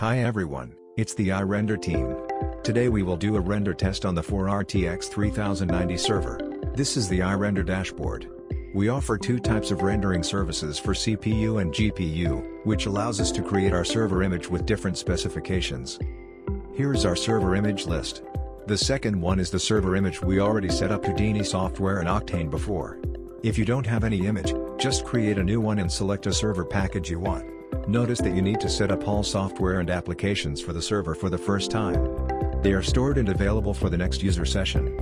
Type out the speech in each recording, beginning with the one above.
Hi everyone, it's the iRender team. Today we will do a render test on the 4 RTX 3090 server. This is the iRender dashboard. We offer two types of rendering services for CPU and GPU, which allows us to create our server image with different specifications. Here is our server image list. The second one is the server image we already set up Houdini software and Octane before. If you don't have any image, just create a new one and select a server package you want. Notice that you need to set up all software and applications for the server for the first time. They are stored and available for the next user session.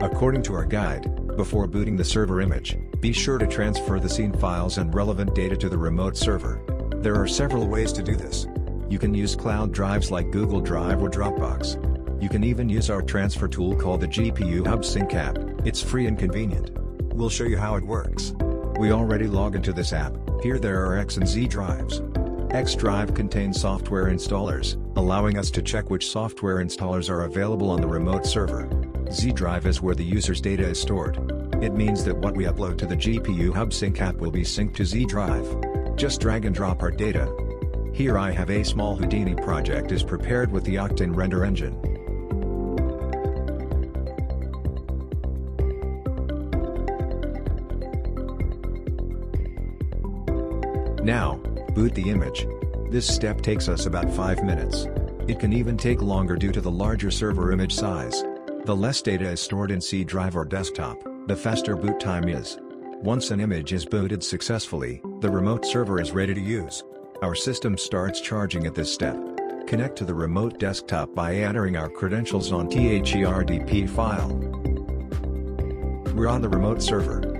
According to our guide, before booting the server image, be sure to transfer the scene files and relevant data to the remote server. There are several ways to do this. You can use cloud drives like Google Drive or Dropbox. You can even use our transfer tool called the GPU Hub Sync app. It's free and convenient. We'll show you how it works. We already log into this app. Here there are X and Z drives. X drive contains software installers, allowing us to check which software installers are available on the remote server. Z drive is where the user's data is stored. It means that what we upload to the GPU Hub Sync app will be synced to Z drive. Just drag and drop our data. Here I have a small Houdini project is prepared with the Octane render engine. Now, boot the image. This step takes us about 5 minutes. It can even take longer due to the larger server image size. The less data is stored in C drive or desktop, the faster boot time is. Once an image is booted successfully, the remote server is ready to use. Our system starts charging at this step. Connect to the remote desktop by entering our credentials on the RDP file. We're on the remote server.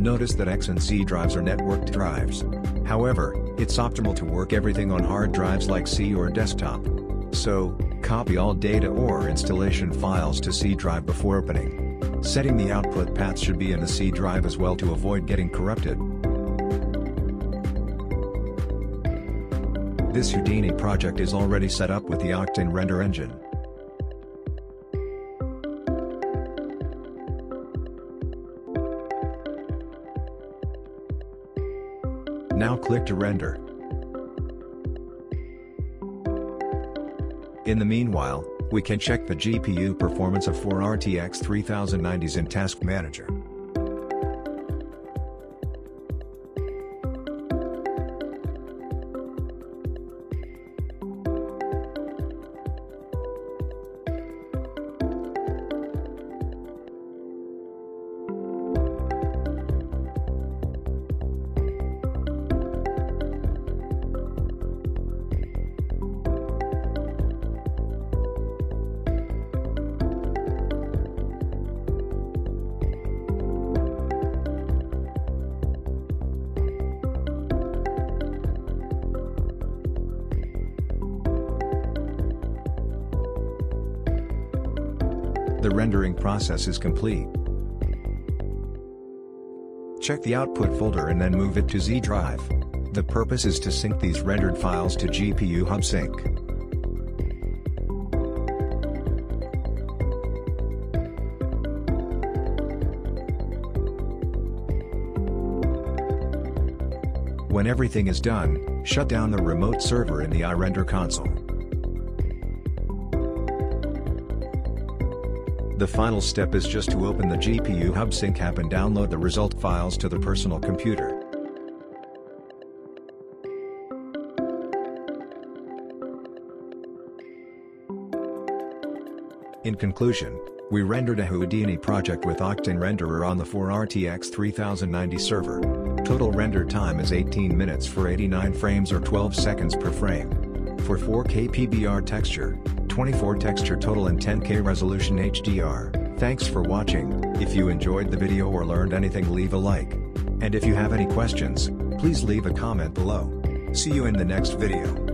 Notice that X and Z drives are networked drives. However, it's optimal to work everything on hard drives like C or desktop. So, copy all data or installation files to C drive before opening. Setting the output path should be in the C drive as well to avoid getting corrupted. This Houdini project is already set up with the Octane render engine. Now click to render. In the meanwhile, we can check the GPU performance of 4 RTX 3090s in Task Manager. The rendering process is complete. Check the output folder and then move it to Z drive. The purpose is to sync these rendered files to GPU Hub Sync. When everything is done, shut down the remote server in the iRender console. The final step is just to open the GPU Hub Sync app and download the result files to the personal computer. In conclusion, we rendered a Houdini project with Octane Renderer on the 4 RTX 3090 server. Total render time is 18 minutes for 89 frames or 12 seconds per frame. For 4K PBR texture, 24 texture total and 10K resolution HDR. Thanks for watching. If you enjoyed the video or learned anything, leave a like. And if you have any questions, please leave a comment below. See you in the next video.